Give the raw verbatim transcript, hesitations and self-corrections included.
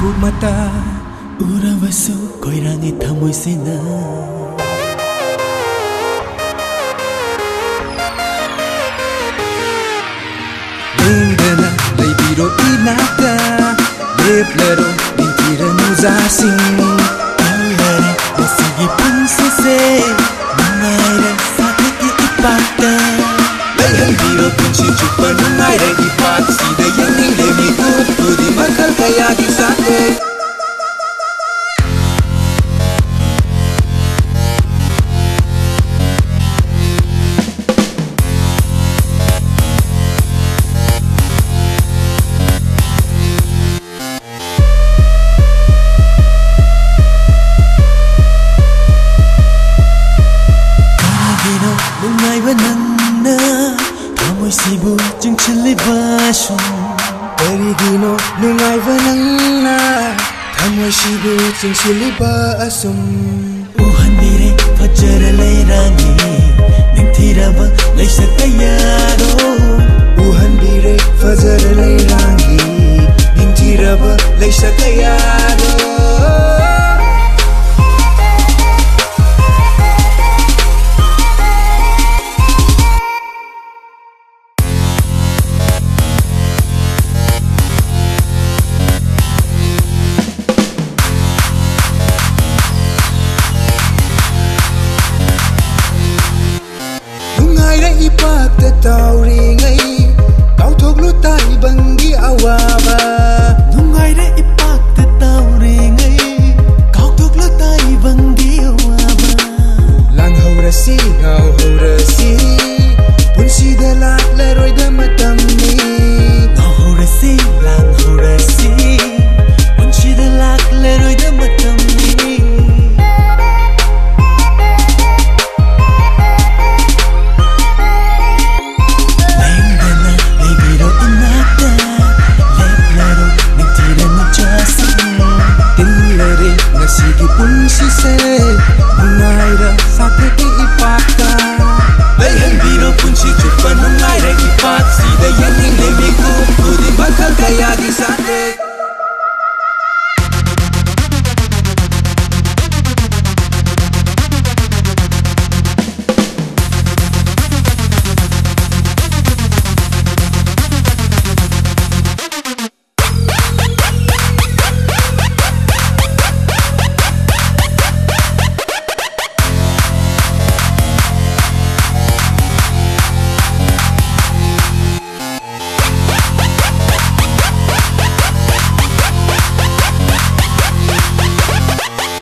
구마다 우라와수 고이랑이 타모이시나 Biro inata, leplero mentira nos assim. Olha, consegui pensar, não era saber que impacta. Leia biro pinche chupa não era impacta. Se daí eu nem lembro tudo de marcar que a guisada. Sibu jung chili basho, perigino nungai vanangna. Thamoi sibu jung chili basum. Uhan dire fajar le rangi, ningthira ba leisa tayaro. Uhan dire fajar le rangi, ningthira ba leisa tayaro. Tauri